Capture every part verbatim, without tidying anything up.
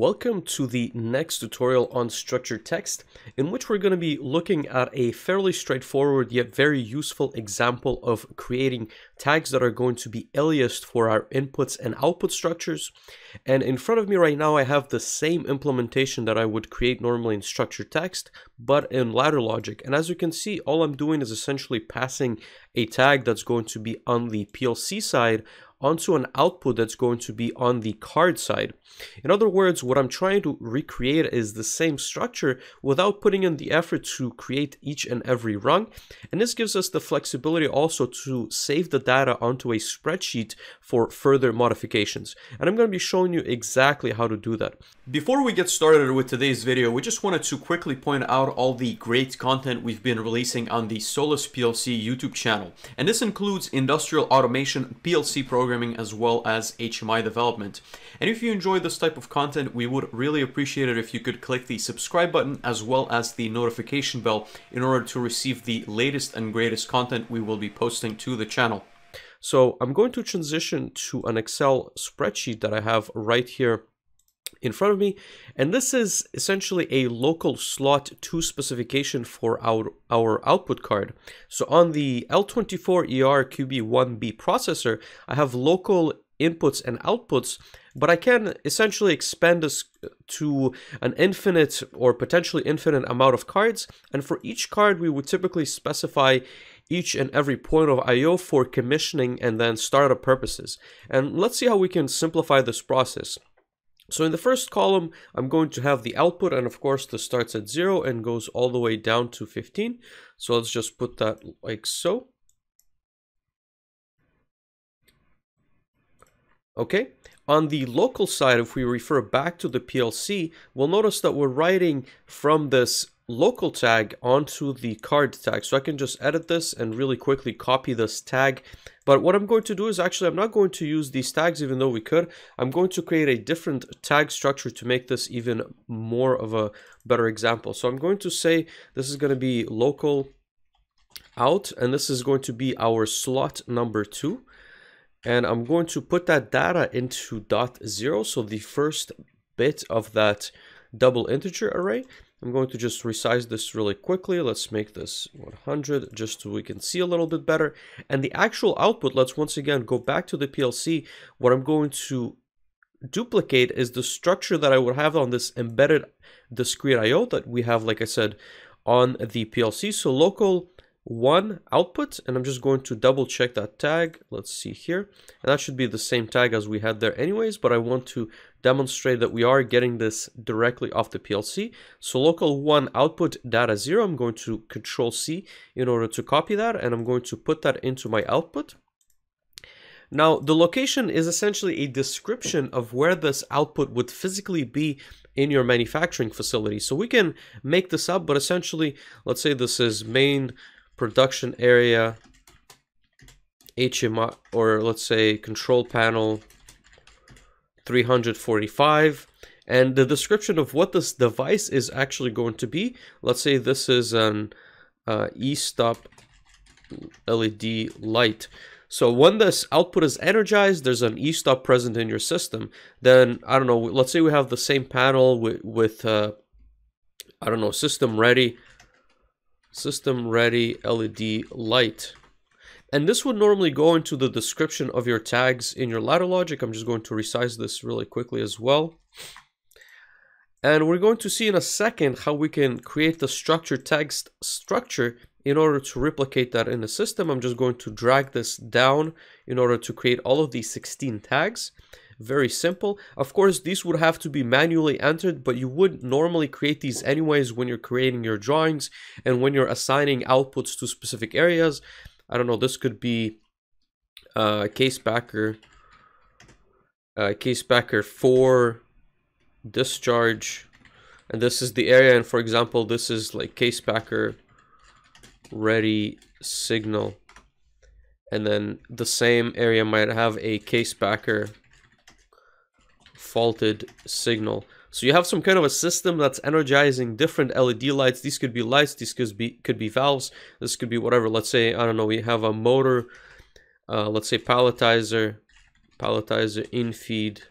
Welcome to the next tutorial on structured text, in which we're going to be looking at a fairly straightforward yet very useful example of creating tags that are going to be aliased for our inputs and output structures. And in front of me right now I have the same implementation that I would create normally in structured text, but in ladder logic. And as you can see, all I'm doing is essentially passing a tag that's going to be on the P L C side onto an output that's going to be on the card side. In other words, what I'm trying to recreate is the same structure without putting in the effort to create each and every rung. And this gives us the flexibility also to save the data onto a spreadsheet for further modifications. And I'm going to be showing you exactly how to do that. Before we get started with today's video, we just wanted to quickly point out all the great content we've been releasing on the Solus P L C YouTube channel. And this includes industrial automation, P L C programs, programming, as well as H M I development. And if you enjoy this type of content, we would really appreciate it if you could click the subscribe button as well as the notification bell in order to receive the latest and greatest content we will be posting to the channel. So I'm going to transition to an Excel spreadsheet that I have right here in front of me, and this is essentially a local slot two specification for our our output card. So on the L twenty-four E R Q B one B processor, I have local inputs and outputs, but I can essentially expand this to an infinite or potentially infinite amount of cards. And for each card, we would typically specify each and every point of I O for commissioning and then startup purposes. And let's see how we can simplify this process. So in the first column, I'm going to have the output, and of course this starts at zero and goes all the way down to fifteen. So let's just put that like so. Okay. On the local side, if we refer back to the P L C, we'll notice that we're writing from this local tag onto the card tag. So I can just edit this and really quickly copy this tag. But what I'm going to do is actually I'm not going to use these tags, even though we could. I'm going to create a different tag structure to make this even more of a better example. So I'm going to say this is going to be local out, and this is going to be our slot number two. And I'm going to put that data into dot zero. So the first bit of that double integer array. I'm going to just resize this really quickly. Let's make this one hundred just so we can see a little bit better. And the actual output, let's once again go back to the P L C. What I'm going to duplicate is the structure that I would have on this embedded discrete I O that we have, like I said, on the P L C. So local one output, and I'm just going to double check that tag. Let's see here. And that should be the same tag as we had there anyways, but I want to demonstrate that we are getting this directly off the P L C. So local one output data zero, I'm going to control C in order to copy that, and I'm going to put that into my output. Now, the location is essentially a description of where this output would physically be in your manufacturing facility. So we can make this up, but essentially, let's say this is main production area, H M I, or let's say control panel three hundred forty-five, and the description of what this device is actually going to be. Let's say this is an uh, e-stop L E D light. So when this output is energized, there's an e-stop present in your system. Then, I don't know, let's say we have the same panel with, with uh, I don't know, system ready. System ready L E D light. And this would normally go into the description of your tags in your ladder logic. I'm just going to resize this really quickly as well. And we're going to see in a second how we can create the structured text structure in order to replicate that in the system. I'm just going to drag this down in order to create all of these sixteen tags. Very simple. Of course, these would have to be manually entered, but you would normally create these anyways when you're creating your drawings and when you're assigning outputs to specific areas. I don't know, this could be uh, case packer, uh, case packer for discharge, and this is the area. And for example, this is like case packer ready signal, and then the same area might have a case packer faulted signal. So you have some kind of a system that's energizing different L E D lights. These could be lights, these could be could be valves, this could be whatever. Let's say, I don't know, we have a motor, uh, let's say palletizer, palletizer in feed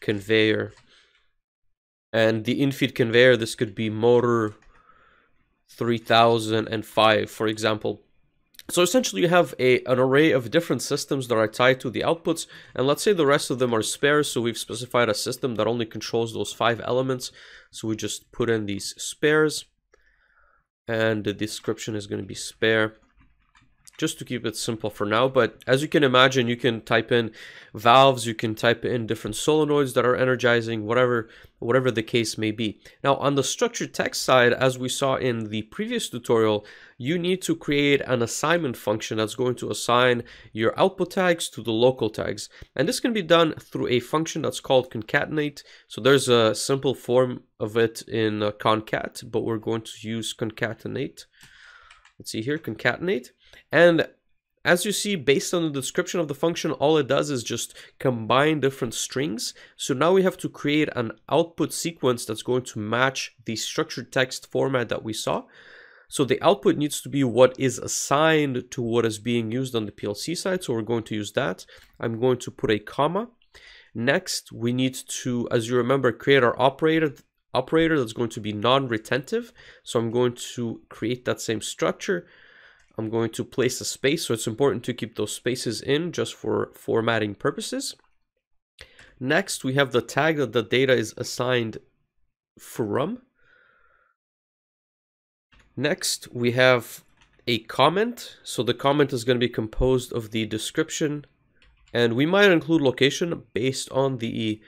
conveyor. And the in-feed conveyor, this could be motor three thousand five, for example. So essentially you have a, an array of different systems that are tied to the outputs, and let's say the rest of them are spares, so we've specified a system that only controls those five elements. So we just put in these spares, and the description is going to be spare, just to keep it simple for now. But as you can imagine, you can type in valves, you can type in different solenoids that are energizing, whatever whatever the case may be. Now on the structured text side, as we saw in the previous tutorial, you need to create an assignment function that's going to assign your output tags to the local tags, and this can be done through a function that's called concatenate. So there's a simple form of it in concat, but we're going to use concatenate. Let's see here, concatenate. And as you see, based on the description of the function, all it does is just combine different strings. So now we have to create an output sequence that's going to match the structured text format that we saw. So the output needs to be what is assigned to what is being used on the P L C side. So we're going to use that. I'm going to put a comma. Next, we need to, as you remember, create our operator. operator that's going to be non-retentive. So I'm going to create that same structure. I'm going to place a space, so it's important to keep those spaces in just for formatting purposes. Next, we have the tag that the data is assigned from. Next, we have a comment. So the comment is going to be composed of the description, and we might include location based on the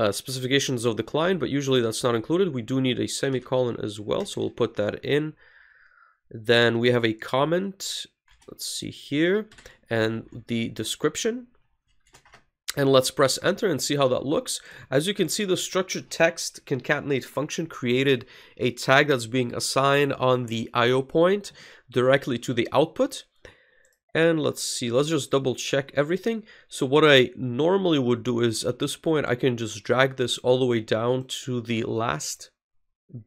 Uh, specifications of the client, but usually that's not included. We do need a semicolon as well, so we'll put that in. Then we have a comment, let's see here, and the description. And let's press enter and see how that looks. As you can see, the structured text concatenate function created a tag that's being assigned on the I O point directly to the output. And let's see, let's just double check everything. So what I normally would do is at this point, I can just drag this all the way down to the last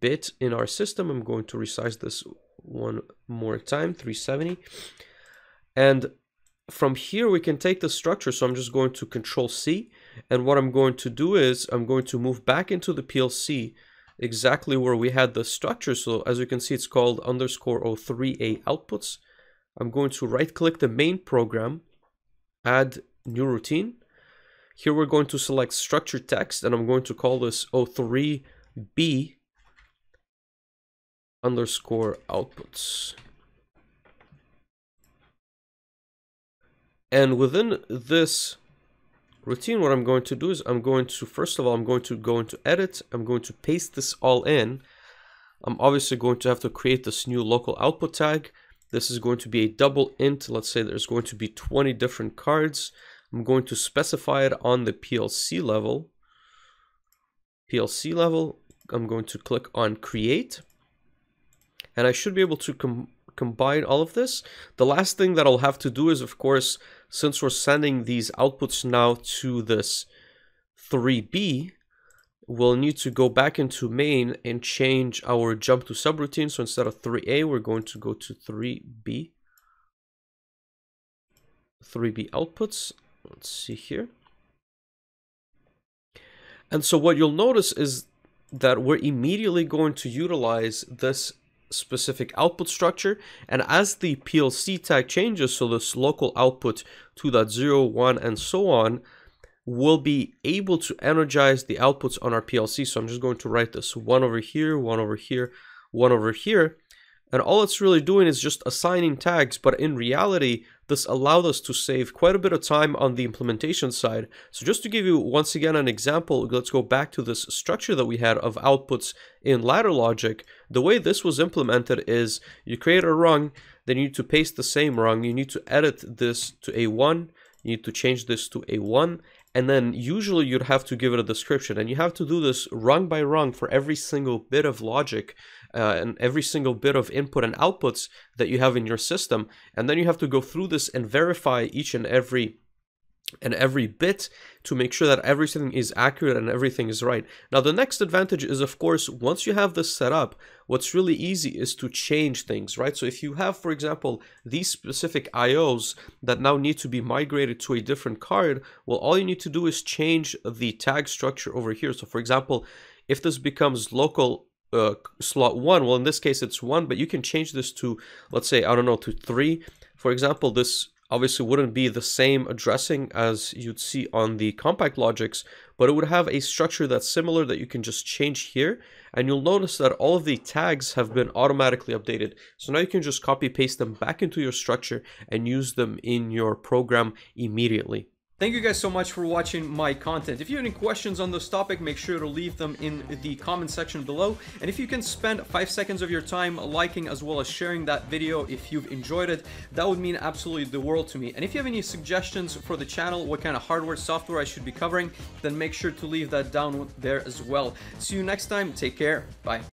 bit in our system. I'm going to resize this one more time, three seventy. And from here, we can take the structure. So I'm just going to control C. And what I'm going to do is I'm going to move back into the P L C exactly where we had the structure. So as you can see, it's called underscore zero three A outputs. I'm going to right-click the main program, add new routine. Here we're going to select structured text, and I'm going to call this zero three B underscore outputs. And within this routine, what I'm going to do is I'm going to, first of all, I'm going to go into edit. I'm going to paste this all in. I'm obviously going to have to create this new local output tag. This is going to be a double int. Let's say there's going to be twenty different cards. I'm going to specify it on the P L C level. P L C level, I'm going to click on create. And I should be able to com combine all of this. The last thing that I'll have to do is, of course, since we're sending these outputs now to this three B, we'll need to go back into main and change our jump to subroutine. So instead of three A, we're going to go to three B. three B outputs. Let's see here. And so what you'll notice is that we're immediately going to utilize this specific output structure. And as the P L C tag changes, so this local output two point zero one and so on, we'll be able to energize the outputs on our P L C. So I'm just going to write this one over here, one over here, one over here. And all it's really doing is just assigning tags. But in reality, this allowed us to save quite a bit of time on the implementation side. So just to give you once again an example, let's go back to this structure that we had of outputs in ladder logic. The way this was implemented is you create a rung, then you need to paste the same rung. You need to edit this to a one. You need to change this to a one. And then usually you'd have to give it a description, and you have to do this rung by rung for every single bit of logic uh, and every single bit of input and outputs that you have in your system. And then you have to go through this and verify each and every and every bit to make sure that everything is accurate and everything is right. Now, the next advantage is, of course, once you have this set up, what's really easy is to change things, right? So if you have, for example, these specific I Os that now need to be migrated to a different card, well, all you need to do is change the tag structure over here. So for example, If this becomes local uh, slot one, well, in this case it's one, but you can change this to, let's say, I don't know, to three. For example, this obviously wouldn't be the same addressing as you'd see on the compact logics, but it would have a structure that's similar that you can just change here. And you'll notice that all of the tags have been automatically updated. So now you can just copy paste them back into your structure and use them in your program immediately. Thank you guys so much for watching my content. If you have any questions on this topic, make sure to leave them in the comment section below. And if you can spend five seconds of your time liking as well as sharing that video if you've enjoyed it, that would mean absolutely the world to me. And if you have any suggestions for the channel, what kind of hardware, software I should be covering, then make sure to leave that down there as well. See you next time. Take care. Bye.